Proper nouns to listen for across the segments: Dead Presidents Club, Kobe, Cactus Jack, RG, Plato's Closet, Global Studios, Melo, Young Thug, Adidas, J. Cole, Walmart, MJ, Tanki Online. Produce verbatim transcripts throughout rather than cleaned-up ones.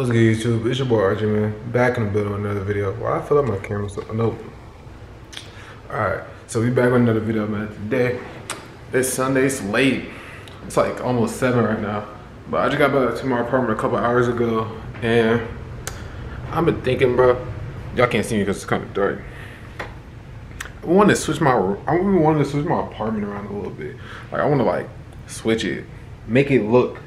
What's good, YouTube? It's your boy R G, man. Back in the building with another video. Well, I filled up my camera, so nope. Alright, so we back with another video, man. Today, it's Sunday's late. It's like almost seven right now. But I just got back to my apartment a couple hours ago, and I've been thinking, bro. Y'all can't see me because it's kind of dark. I want to switch my, I want to switch my apartment around a little bit. Like I want to like switch it, make it look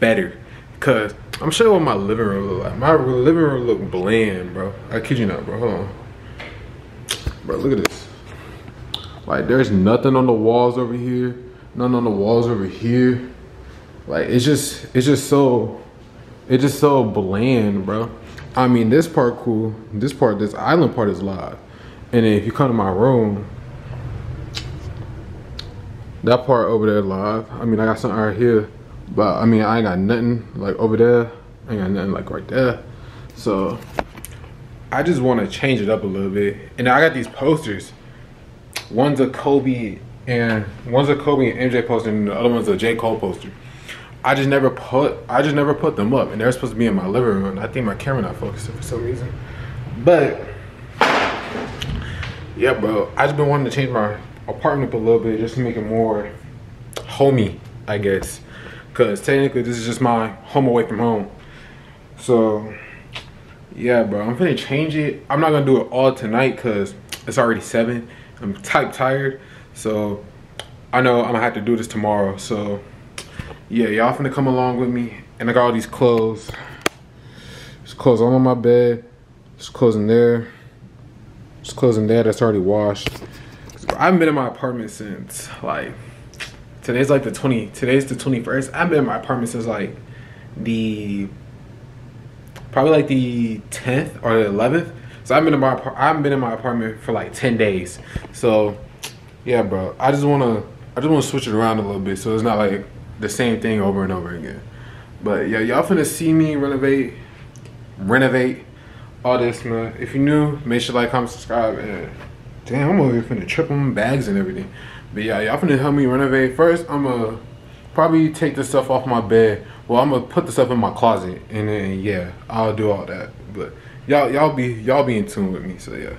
better. Cause I'm showing what my living room look like. My living room look bland, bro. I kid you not, bro. Hold on, bro. Look at this. Like there's nothing on the walls over here. Nothing on the walls over here. Like it's just, it's just so, it's just so bland, bro. I mean, this part cool. This part, this island part is live. And then if you come to my room, that part over there live. I mean, I got something right here, but I mean, I ain't got nothing like over there. I ain't got nothing like right there. So I just want to change it up a little bit. And I got these posters. One's a Kobe and one's a Kobe and M J poster, and the other one's a J. Cole poster. I just never put, I just never put them up, and they're supposed to be in my living room. And I think my camera not focusing for some reason, but. Yeah, bro, I just been wanting to change my apartment up a little bit just to make it more homey, I guess. Because technically, this is just my home away from home. So, yeah, bro, I'm finna change it. I'm not gonna do it all tonight because it's already seven. I'm type tired. So, I know I'm gonna have to do this tomorrow. So, yeah, y'all finna come along with me. And I got all these clothes. There's clothes all on my bed. There's clothes in there. Just closing there, that's already washed. I haven't been in my apartment since like today's like the twenty today's the twenty-first. I've been in my apartment since like the probably like the tenth or the eleventh. So I've been in my I haven't been in my apartment for like ten days. So yeah, bro. I just wanna I just wanna switch it around a little bit so it's not like the same thing over and over again. But yeah, y'all finna see me renovate renovate. All this, man. If you're new, make sure to like, comment, subscribe, and damn, I'm over here finna trip on bags and everything. But yeah, y'all finna help me renovate. First, I'm gonna probably take this stuff off my bed. Well, I'm gonna put this stuff in my closet, and then yeah, I'll do all that. But y'all, y'all be, y'all be in tune with me. So yeah.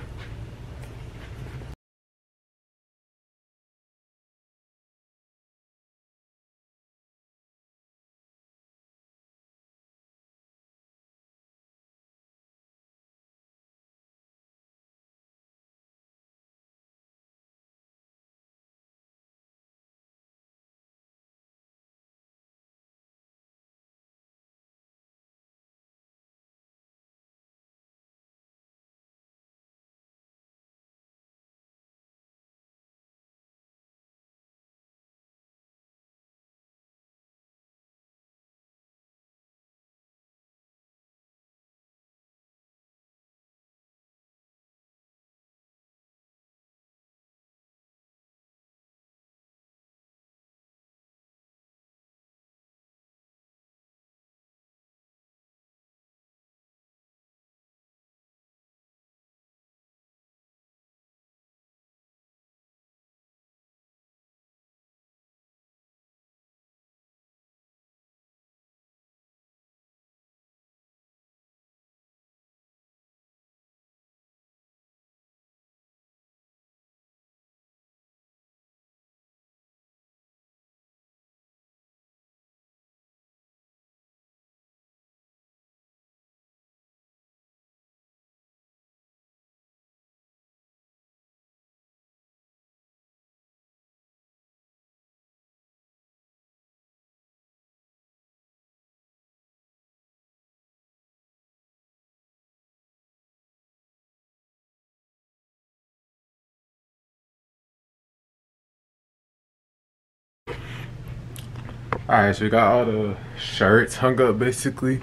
Alright, so we got all the shirts hung up basically.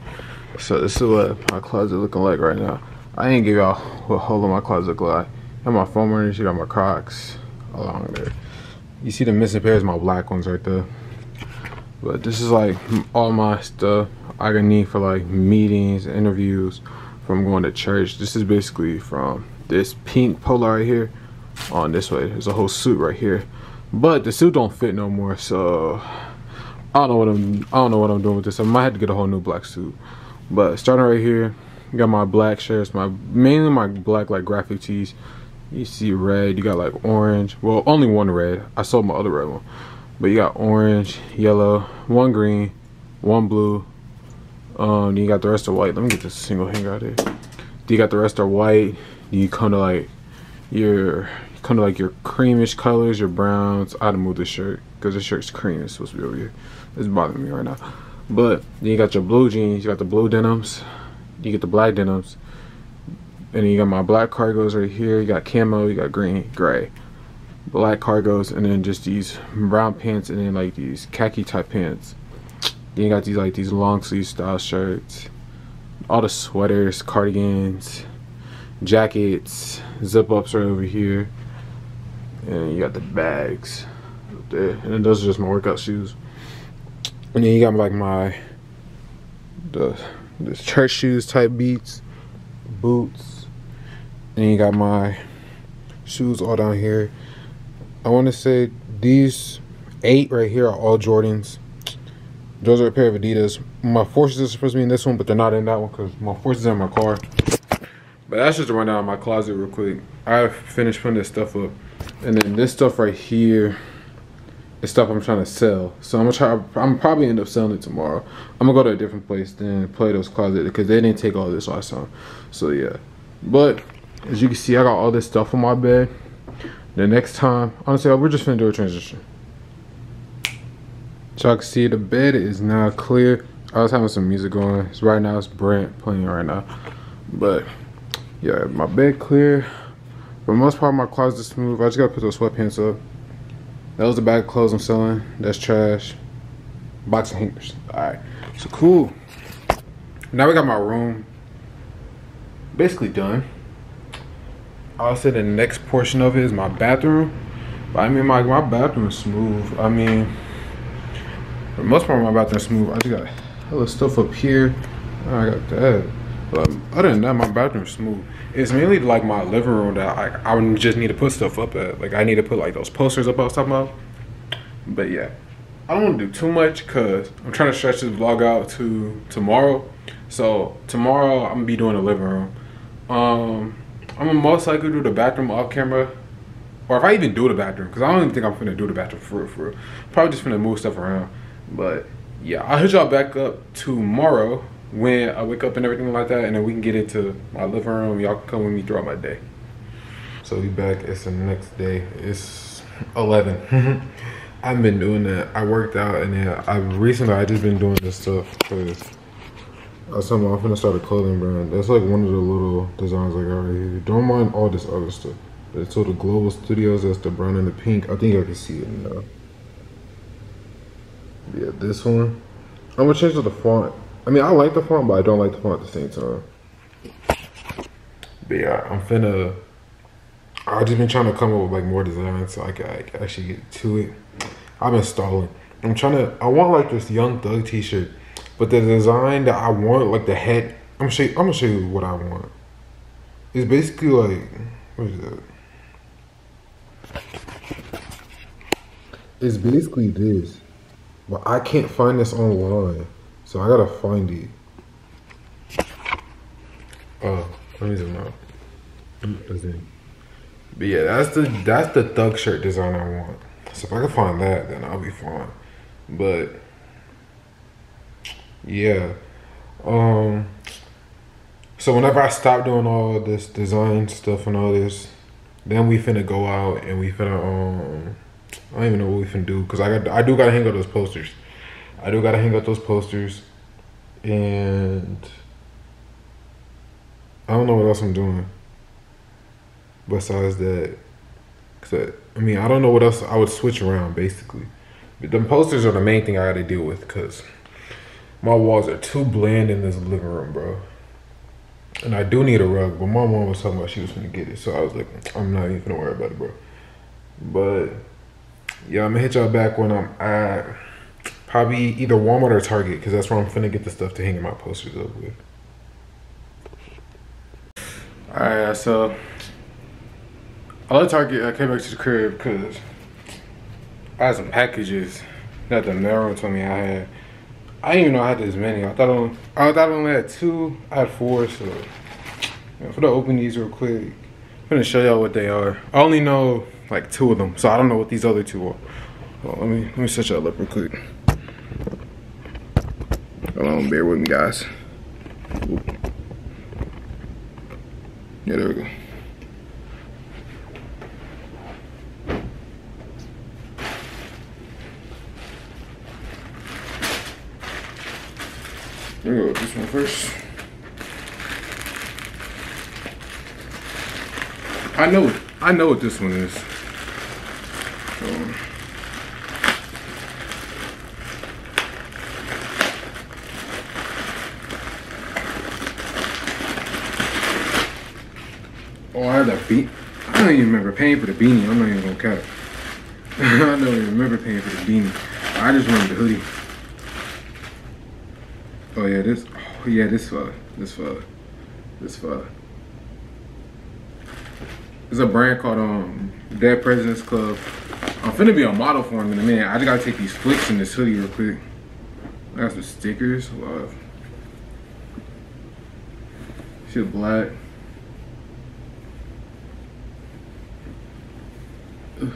So this is what my closet looking like right now. I didn't give y'all what whole of my closet look like. Got my phone runners, you got my Crocs along there. You see the missing pairs, my black ones right there. But this is like all my stuff I gonna need for like meetings, interviews, from going to church. This is basically from this pink polo right here on this way. There's a whole suit right here. But the suit don't fit no more, so I don't know what I'm I don't know what I'm doing with this. I might have to get a whole new black suit. But starting right here, got my black shirts, my mainly my black like graphic tees. You see red, you got like orange. Well, only one red. I sold my other red one. But you got orange, yellow, one green, one blue. Um, then you got the rest of white. Let me get this single hanger out of here. Then you got the rest of white. Then you come to like your come to like your creamish colors, your browns. I had to move this shirt because this shirt's cream. It's supposed to be over here. It's bothering me right now. But then you got your blue jeans. You got the blue denims. You get the black denims. And then you got my black cargos right here. You got camo, you got green, gray, black cargos, and then just these brown pants, and then like these khaki type pants. Then you got these like these long sleeve style shirts, all the sweaters, cardigans, jackets, zip ups right over here. And you got the bags up there. And then those are just my workout shoes. And then you got like my the the church shoes type beats, boots. And you got my shoes all down here. I want to say these eight right here are all Jordans. Those are a pair of Adidas. My forces are supposed to be in this one, but they're not in that one because my forces are in my car. But that's just a rundown of my closet real quick. I finished putting this stuff up. And then this stuff right here is stuff I'm trying to sell. So I'm going to try, I'm probably end up selling it tomorrow. I'm going to go to a different place than Plato's Closet because they didn't take all this last time. So yeah. But as you can see, I got all this stuff on my bed. The next time, honestly, we're just finna do a transition. So I can see the bed is now clear. I was having some music going. It's right now, it's Brent playing right now. But yeah, my bed clear. For the most part, my closet is smooth. I just gotta put those sweatpants up. That was the bag of clothes I'm selling. That's trash. Box of hangers. Alright, so cool. Now we got my room basically done. I'll say the next portion of it is my bathroom. I mean, my, my bathroom is smooth. I mean, for the most part, my bathroom is smooth. I just got hella stuff up here. I got that. But other than that, my bathroom is smooth. It's mainly like my living room that I, I would just need to put stuff up at. Like, I need to put like those posters up I was talking about. But yeah, I don't want to do too much because I'm trying to stretch this vlog out to tomorrow. So tomorrow, I'm going to be doing the living room. Um... I'm gonna most likely do the bathroom off camera, or if I even do the bathroom, because I don't even think I'm finna do the bathroom for real, for real. Probably just finna move stuff around. But yeah, I'll hit y'all back up tomorrow when I wake up and everything like that, and then we can get into my living room. Y'all can come with me throughout my day. So we back, it's the next day. It's eleven. I've been doing that. I worked out, and then I recently, I just been doing this stuff because I was talking about I'm finna start a clothing brand. That's like one of the little designs I got right here. Don't mind all this other stuff. It's so the Global Studios, that's the brown and the pink. I think I can see it now. Yeah, this one. I'm gonna change to the font. I mean, I like the font, but I don't like the font at the same time. But yeah, I'm finna, I've just been trying to come up with like more designs so I can, I can actually get to it. I've been stalling. I'm trying to, I want like this Young Thug t-shirt. But the design that I want, like the hat, I'm gonna show you, I'm gonna show you what I want. It's basically like, what is that? It's basically this, but I can't find this online, so I gotta find it. Oh, let me zoom out. But yeah, that's the that's the thug shirt design I want. So if I can find that, then I'll be fine. But yeah, um so whenever I stop doing all this design stuff and all this, then we finna go out and we finna um I don't even know what we finna do because I got I do gotta hang up those posters. I do gotta hang up those posters and I don't know what else I'm doing besides that. Cause I, I mean I don't know what else I would switch around basically. But them posters are the main thing I gotta deal with because my walls are too bland in this living room, bro. And I do need a rug, but my mom was talking about she was gonna get it. So I was like, I'm not even gonna worry about it, bro. But yeah, I'm gonna hit y'all back when I'm at probably either Walmart or Target, because that's where I'm finna get the stuff to hang my posters up with. All right, so I left Target, I came back to the crib because I had some packages that the mailroom told me I had. I didn't even know I had this many. I thought I only, I thought I only had two. I had four, so I'm gonna open these real quick. I'm gonna show y'all what they are. I only know like two of them, so I don't know what these other two are. Well, let me let me set y'all up real quick. Hold on, bear with me, guys. Oop. Yeah, there we go. There we go, this one first. I know, I know what this one is. Um, oh, I had that beat. I don't even remember paying for the beanie. I'm not even gonna cap. I don't even remember paying for the beanie. I just wanted the hoodie. Oh yeah, this, oh yeah, this fella, this fella, this fella. There's a brand called um, Dead Presidents Club. I'm finna be a model for him in a minute. I just gotta take these flicks in this hoodie real quick. I got some stickers, love. Shit black. Ugh.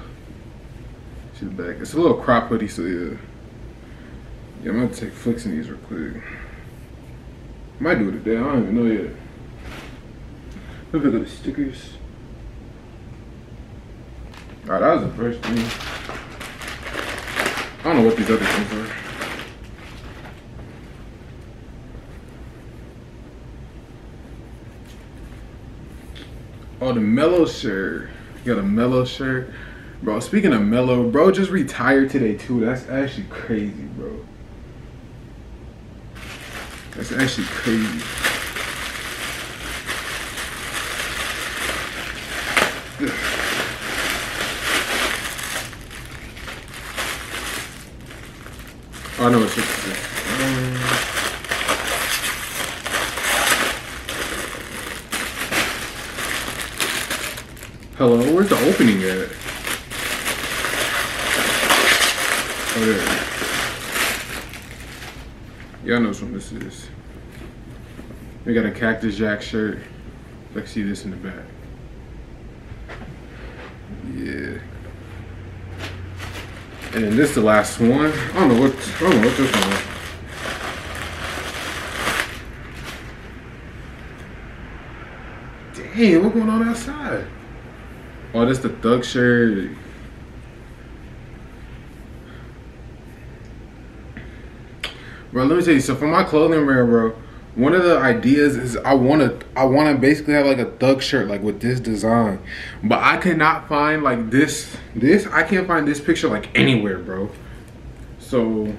Shit black. It's a little crop hoodie, so yeah. Yeah, I'm gonna take flicks in these real quick. Might do it today, I don't even know yet. Look at those stickers. Alright, that was the first thing. I don't know what these other things are. Oh, the Melo shirt. You got a Melo shirt. Bro, speaking of Melo, bro just retired today too. That's actually crazy, bro. That's actually crazy. Oh, I know what um, hello, where's the opening at? Oh, there. Y'all know what this is. We got a Cactus Jack shirt. Let's see this in the back. Yeah. And then this is the last one. I don't know what I don't know what this one is. Damn, what's going on outside? Oh, that's the Thug shirt. Bro, let me tell you, so for my clothing brand, bro, one of the ideas is I wanna I wanna basically have like a Thug shirt like with this design. But I cannot find like this this I can't find this picture like anywhere, bro. So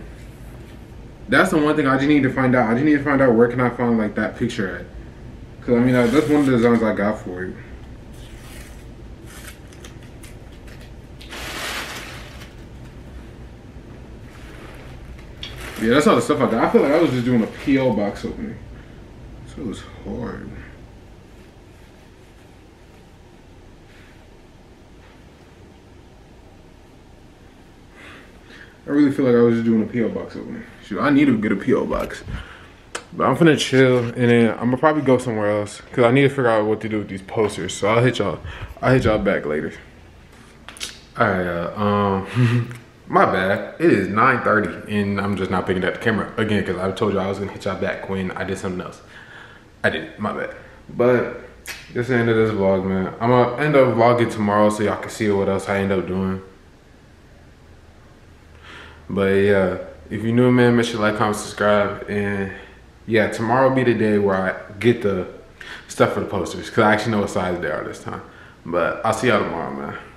that's the one thing I just need to find out. I just need to find out where can I find like that picture at. Cause I mean that's one of the designs I got for it. Yeah, that's all the stuff I got. I feel like I was just doing a P O box opening. So it was hard. I really feel like I was just doing a P O box opening. Shoot, I need to get a P O box. But I'm finna chill and then I'm gonna probably go somewhere else. Cause I need to figure out what to do with these posters. So I'll hit y'all. I'll hit y'all back later. Alright, uh, um... my bad. It is nine thirty and I'm just not picking up the camera again because I told you I was gonna hit y'all back when I did something else. I did, my bad. But this is the end of this vlog, man. I'm gonna end up vlogging tomorrow so y'all can see what else I end up doing. But yeah, if you're new, man, make sure you like, comment, subscribe, and yeah, tomorrow will be the day where I get the stuff for the posters because I actually know what size they are this time. But I'll see y'all tomorrow, man.